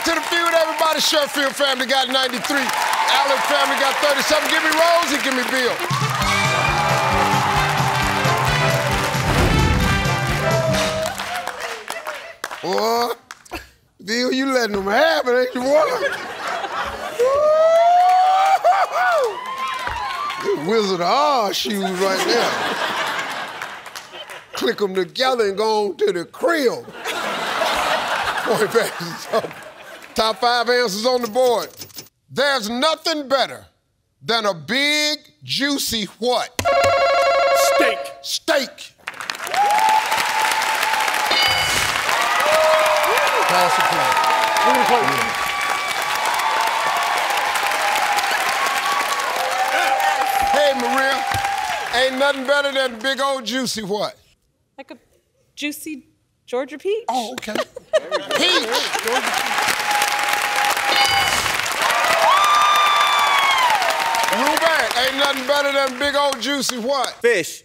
back to the feud, everybody. Sheffield family got 93. Allen family got 37. Give me Rosie, give me Bill. Boy, Bill, you letting them have it, ain't you, boy? Wizard of Oz shoes right there. Click them together and go on to the crib. Top five answers on the board. There's nothing better than a big, juicy what? Steak. Steak. Pass the plate. Give me the plate. Hey, Maria. Ain't nothing better than big old juicy what? Like a juicy Georgia peach. Oh, okay. Peach. Ruben, ain't nothing better than big old juicy what? Fish.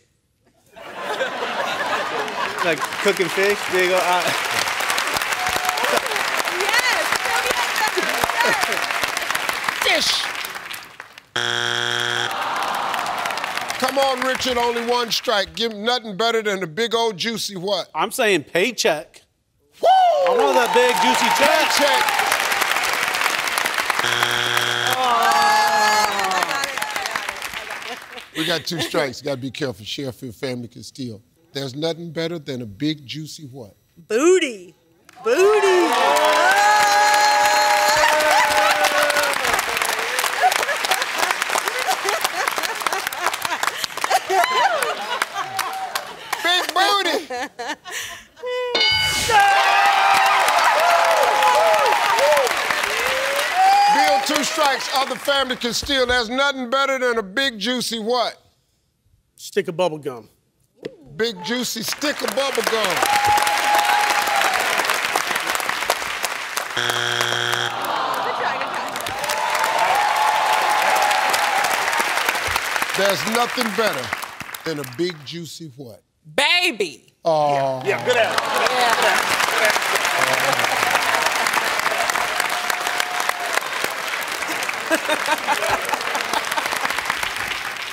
Like cooking fish, big old. Yes. Fish. Come on, Richard. Only one strike. Give him nothing better than a big old juicy what? I'm saying paycheck. Woo! I want that big, juicy check. Check. Oh. We got two strikes. You got to be careful. Sheffield family can steal. There's nothing better than a big, juicy what? Booty. Booty. Oh. Big booty. Two strikes, other family can steal. There's nothing better than a big, juicy what? Stick of bubble gum. Big, juicy stick of bubble gum. There's nothing better than a big, juicy what? Baby. Oh. Yeah, good at it. Yeah.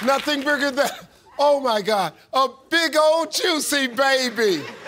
Nothing bigger than, oh my God, a big old juicy baby.